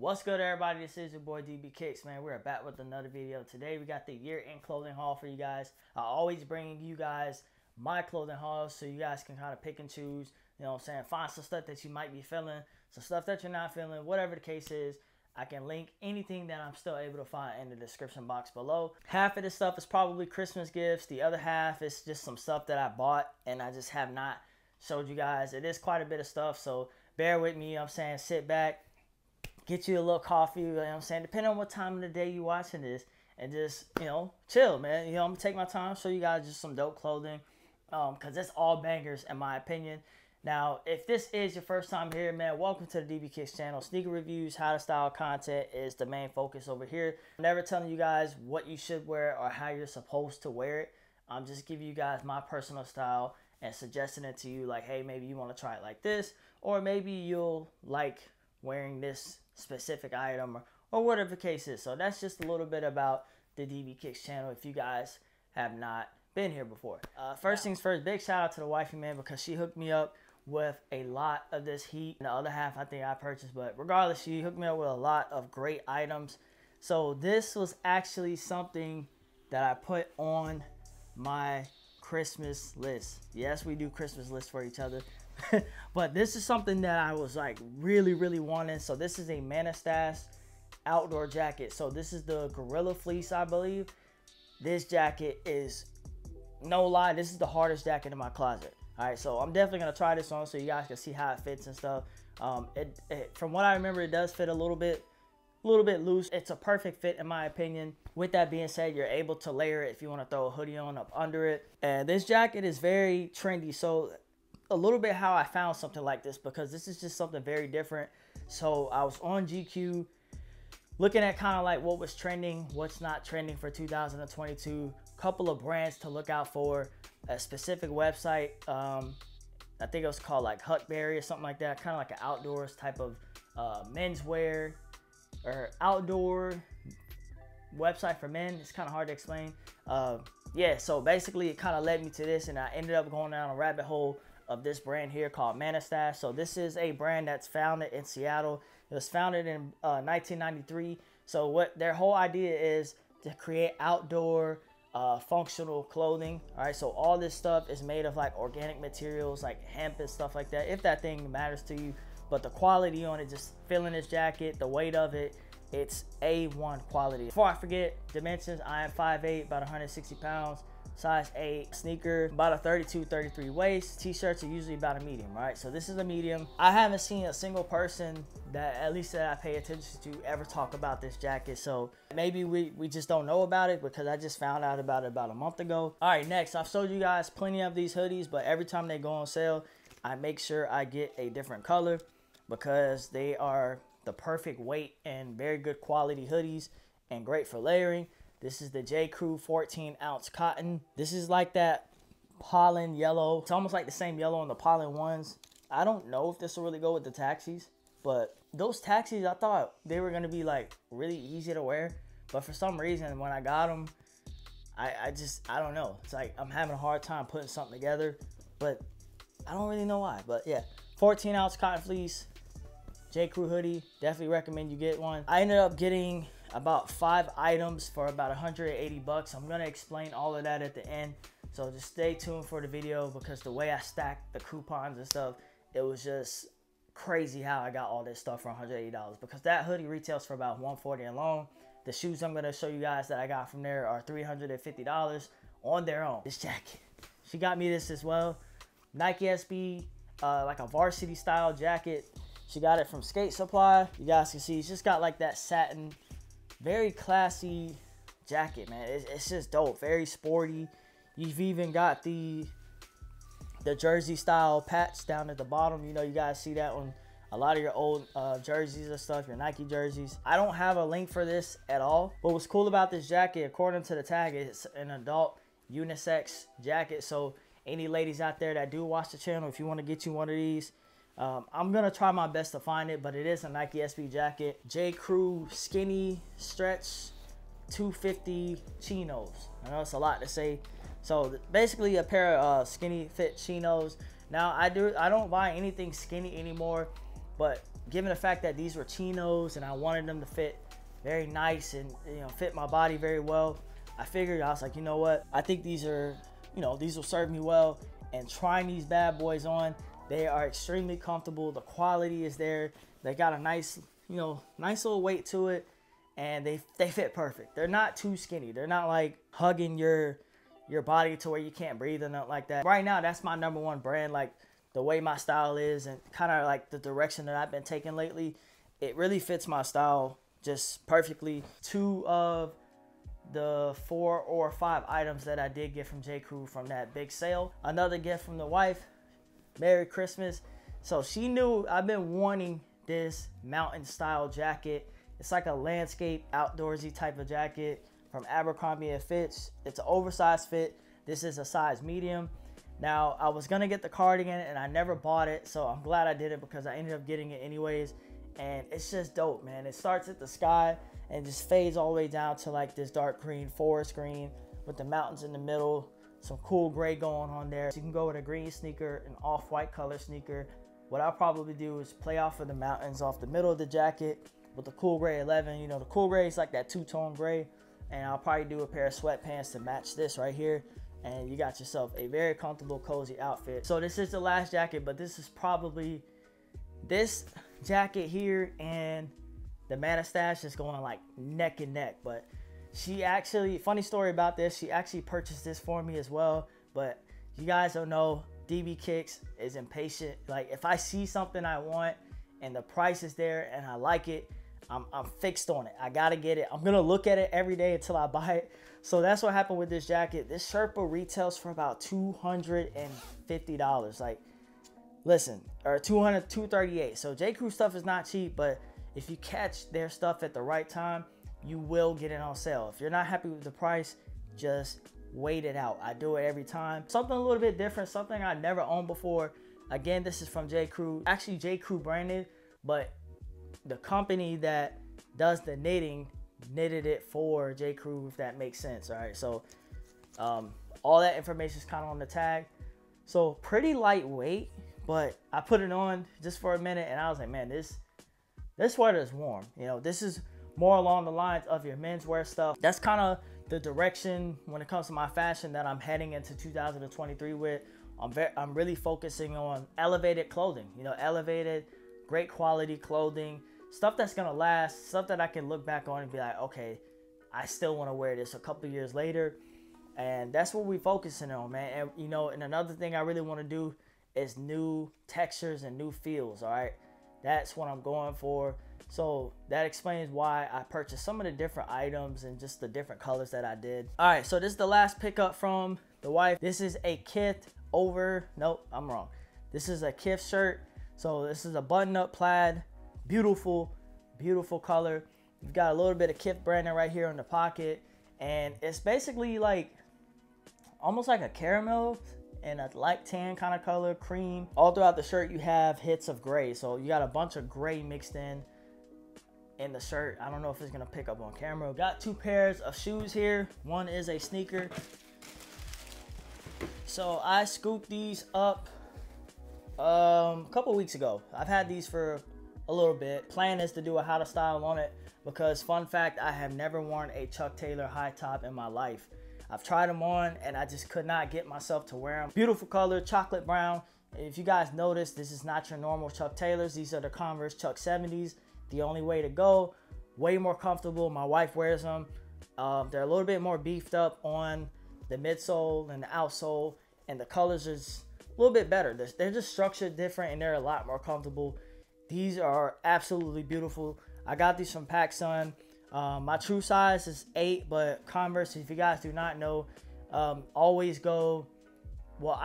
What's good, everybody? This is your boy DB Kicks, man. We're back with another video. Today we got the year-end clothing haul for you guys. I always bring you guys my clothing hauls so you guys can kind of pick and choose, you know what I'm saying? Find some stuff that you might be feeling, some stuff that you're not feeling, whatever the case is. I can link anything that I'm still able to find in the description box below. Half of this stuff is probably Christmas gifts. The other half is just some stuff that I bought and I just have not showed you guys. It is quite a bit of stuff, so bear with me, you know what I'm saying? Sit back. Get you a little coffee, you know what I'm saying? Depending on what time of the day you're watching this. And just, you know, chill, man. You know, I'm going to take my time, show you guys just some dope clothing. Because it's all bangers, in my opinion. Now, if this is your first time here, man, welcome to the DB Kicks channel. Sneaker reviews, how to style content is the main focus over here. I'm never telling you guys what you should wear or how you're supposed to wear it. I'm just giving you guys my personal style and suggesting it to you. Like, hey, maybe you want to try it like this. Or maybe you'll like wearing this specific item or whatever the case is. So that's just a little bit about the DB Kicks channel if you guys have not been here before. First things first, big shout out to the wifey, man, because she hooked me up with a lot of this heat. And the other half I think I purchased, but regardless, she hooked me up with a lot of great items. So this was actually something that I put on my Christmas list. Yes, we do Christmas lists for each other. But this is something that I was like really wanting. So this is a Manastash outdoor jacket. So this is the gorilla fleece, I believe. This jacket is, no lie, this is the hardest jacket in my closet. All right, so I'm definitely gonna try this on so you guys can see how it fits and stuff. From what I remember, it does fit a little bit loose. It's a perfect fit in my opinion. With that being said, you're able to layer it if you want to throw a hoodie on up under it. And this jacket is very trendy. So a little bit how I found something like this, because this is just something very different. So I was on GQ looking at kind of like what was trending, what's not trending for 2022, couple of brands to look out for, a specific website. I think it was called like Huckberry or something like that, kind of like an outdoors type of menswear or outdoor website for men. It's kind of hard to explain. Yeah, so basically it kind of led me to this, and I ended up going down a rabbit hole of this brand here called Manastash. So this is a brand that's founded in Seattle. It was founded in 1993. So what their whole idea is to create outdoor functional clothing. All right, so all this stuff is made of like organic materials like hemp and stuff like that, if that thing matters to you. But the quality on it, just feeling this jacket, the weight of it, it's A1 quality. Before I forget, dimensions, I am 5'8", about 160 pounds, size 8, sneaker, about a 32, 33 waist. T-shirts are usually about a medium, right? So this is a medium. I haven't seen a single person that, at least that I pay attention to, ever talk about this jacket. So maybe we just don't know about it, because I just found out about it about a month ago. All right, next, I've sold you guys plenty of these hoodies, but every time they go on sale, I make sure I get a different color, because they are the perfect weight and very good quality hoodies and great for layering. This is the J. Crew 14-ounce cotton. This is like that pollen yellow. It's almost like the same yellow on the pollen ones. I don't know if this will really go with the taxis, but those taxis, I thought they were gonna be like really easy to wear. But for some reason, when I got them, I don't know. It's like I'm having a hard time putting something together, but I don't really know why. But yeah, 14-ounce cotton fleece, J. Crew hoodie, definitely recommend you get one. I ended up getting about 5 items for about 180 bucks. I'm gonna explain all of that at the end. So just stay tuned for the video, because the way I stacked the coupons and stuff, it was just crazy how I got all this stuff for $180, because that hoodie retails for about $140 alone. The shoes I'm gonna show you guys that I got from there are $350 on their own. This jacket, she got me this as well. Nike SB, like a varsity style jacket. She got it from Skate Supply. You guys can see, it's just got like that satin, very classy jacket, man. It's just dope, very sporty. You've even got the jersey style patch down at the bottom. You know, you guys see that on a lot of your old jerseys and stuff, your Nike jerseys. I don't have a link for this at all. But what's cool about this jacket, according to the tag, it's an adult unisex jacket. So any ladies out there that do watch the channel, if you want to get you one of these, I'm gonna try my best to find it, but it is a Nike SB jacket. J. Crew skinny stretch 250 chinos. I know it's a lot to say. So basically a pair of skinny fit chinos. Now I don't buy anything skinny anymore, but given the fact that these were chinos and I wanted them to fit very nice and, you know, fit my body very well, I figured, I was like, you know what, I think these are, you know, these will serve me well. And trying these bad boys on, they are extremely comfortable. The quality is there. They got a nice, you know, nice little weight to it, and they fit perfect. They're not too skinny. They're not like hugging your body to where you can't breathe or nothing like that. Right now, that's my #1 brand. Like the way my style is and kind of like the direction that I've been taking lately, it really fits my style just perfectly. 2 of the 4 or 5 items that I did get from J. Crew from that big sale. Another gift from the wife, Merry Christmas. So she knew I've been wanting this mountain style jacket. It's like a landscape outdoorsy type of jacket from Abercrombie and Fitch. It's an oversized fit. This is a size medium. Now, I was gonna get the cardigan and I never bought it, so I'm glad I did it because I ended up getting it anyways. And it's just dope, man. It starts at the sky and just fades all the way down to like this dark green, forest green with the mountains in the middle, some cool gray going on there. So you can go with a green sneaker, an off-white color sneaker. What I'll probably do is play off of the mountains off the middle of the jacket with the cool gray 11. You know, the cool gray is like that two-tone gray. And I'll probably do a pair of sweatpants to match this right here. And you got yourself a very comfortable, cozy outfit. So this is the last jacket, but this is probably, this jacket here and the Manastash is going like neck and neck. But she actually, funny story about this, she actually purchased this for me as well. But you guys don't know, DB Kicks is impatient. Like if I see something I want and the price is there and I like it, I'm fixed on it. I gotta get it. I'm gonna look at it every day until I buy it. So that's what happened with this jacket. This Sherpa retails for about $250. Like, listen, or $238. So J. Crew stuff is not cheap, but if you catch their stuff at the right time, you will get it on sale. If you're not happy with the price, just wait it out. I do it every time. Something a little bit different, something I never owned before. Again, this is from J. Crew. Actually, J. Crew branded, but the company that does the knitting knitted it for J. Crew, if that makes sense. All right, so all that information is kind of on the tag. So pretty lightweight, but I put it on just for a minute and I was like, man, this sweater is warm. You know, this is more along the lines of your menswear stuff. That's kind of the direction when it comes to my fashion that I'm heading into 2023 with. I'm really focusing on elevated clothing, you know, elevated, great quality clothing, stuff that's gonna last, stuff that I can look back on and be like, okay, I still wanna wear this a couple years later. And that's what we're focusing on, man. And you know, and another thing I really wanna do is new textures and new feels, all right? That's what I'm going for. So that explains why I purchased some of the different items and just the different colors that I did. All right, so this is the last pickup from the wife. This is a Kith over, nope, I'm wrong. This is a Kith shirt. So this is a button-up plaid, beautiful, beautiful color. You've got a little bit of Kith branding right here on the pocket. And it's basically like, almost like a caramel and a light tan kind of color, cream. All throughout the shirt, you have hits of gray. So you got a bunch of gray mixed in the shirt. I don't know if it's gonna pick up on camera. Got 2 pairs of shoes here. One is a sneaker. So I scooped these up a couple weeks ago. I've had these for a little bit. Plan is to do a how to style on it because, fun fact, I have never worn a Chuck Taylor high top in my life. I've tried them on and I just could not get myself to wear them. Beautiful color, chocolate brown. If you guys notice, this is not your normal Chuck Taylors. These are the Converse Chuck 70s. The only way to go. Way more comfortable. My wife wears them. They're a little bit more beefed up on the midsole and the outsole, and the colors is a little bit better. They're just structured different and they're a lot more comfortable. These are absolutely beautiful. I got these from PacSun. My true size is 8, but Converse, if you guys do not know, always go, well,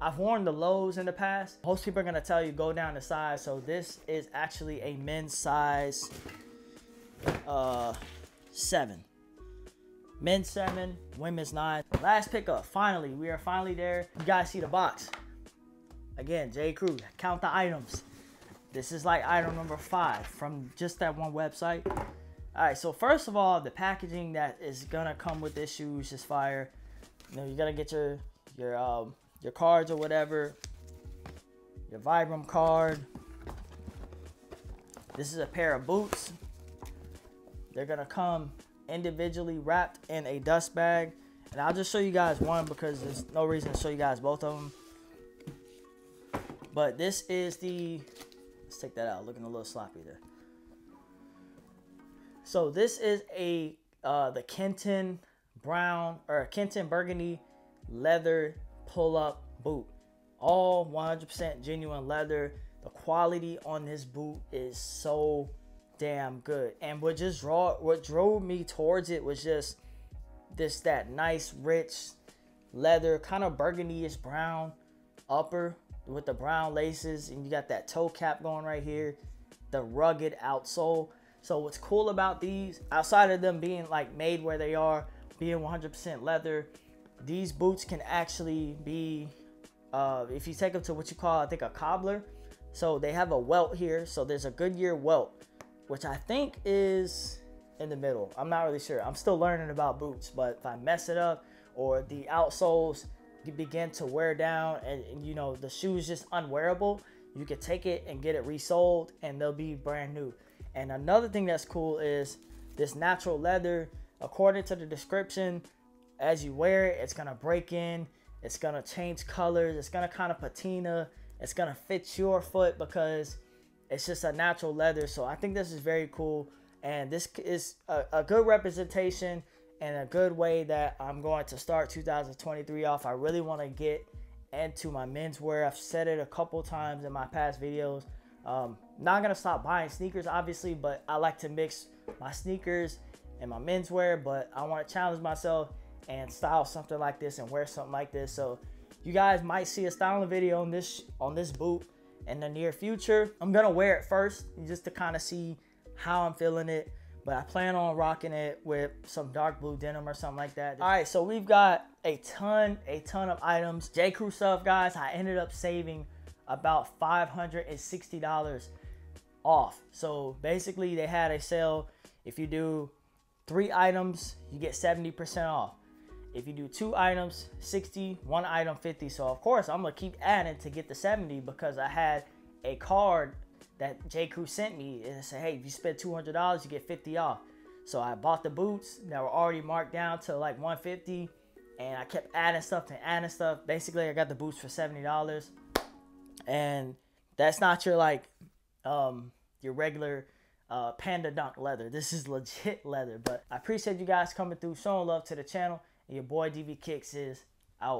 I've worn the lows in the past. Most people are gonna tell you go down to size. So this is actually a men's size 7. Men's 7, women's 9. Last pickup, finally. We are finally there. You guys see the box. Again, J. Crew, count the items. This is like item number 5 from just that one website. All right, so first of all, the packaging that is gonna come with this shoe is just fire. You know, you're gonna get your cards or whatever, your Vibram card, This is a pair of boots. They're gonna come individually wrapped in a dust bag. And I'll just show you guys one because there's no reason to show you guys both of them. But this is the, let's take that out, looking a little sloppy there. So this is a the Kenton brown or Kenton burgundy leather pull-up boot. All 100% genuine leather. The quality on this boot is so damn good. And what drove me towards it was just this, that nice rich leather, kind of burgundy-ish brown upper with the brown laces, and you got that toe cap going right here, the rugged outsole. So what's cool about these, outside of them being like made where they are, being 100% leather, these boots can actually be, if you take them to what you call, I think, a cobbler. So they have a welt here. So there's a Goodyear welt, which I think is in the middle. I'm not really sure. I'm still learning about boots, but if I mess it up or the outsoles begin to wear down and you know, the shoe's just unwearable, you can take it and get it resold and they'll be brand new. And another thing that's cool is this natural leather, according to the description, as you wear it, it's gonna break in, it's gonna change colors, it's gonna kind of patina, it's gonna fit your foot because it's just a natural leather. So I think this is very cool. And this is a good representation and a good way that I'm going to start 2023 off. I really wanna get into my menswear. I've said it a couple times in my past videos. Not gonna stop buying sneakers, obviously, but I like to mix my sneakers and my menswear, but I want to challenge myself and style something like this and wear something like this. So you guys might see a styling video on this boot in the near future. I'm gonna wear it first just to kind of see how I'm feeling it, but I plan on rocking it with some dark blue denim or something like that. All right, so we've got a ton of items, J. Crew stuff, guys. I ended up saving about $560 off. So basically they had a sale. If you do 3 items, you get 70% off. If you do 2 items, 60, 1 item, 50. So of course I'm gonna keep adding to get the 70 because I had a card that J. Crew sent me and it said, hey, if you spend $200, you get 50 off. So I bought the boots that were already marked down to like 150, and I kept adding stuff and adding stuff. Basically I got the boots for $70. And that's not your like your regular panda dunk leather. This is legit leather. But I appreciate you guys coming through, showing love to the channel, and your boy DB Kicks is out.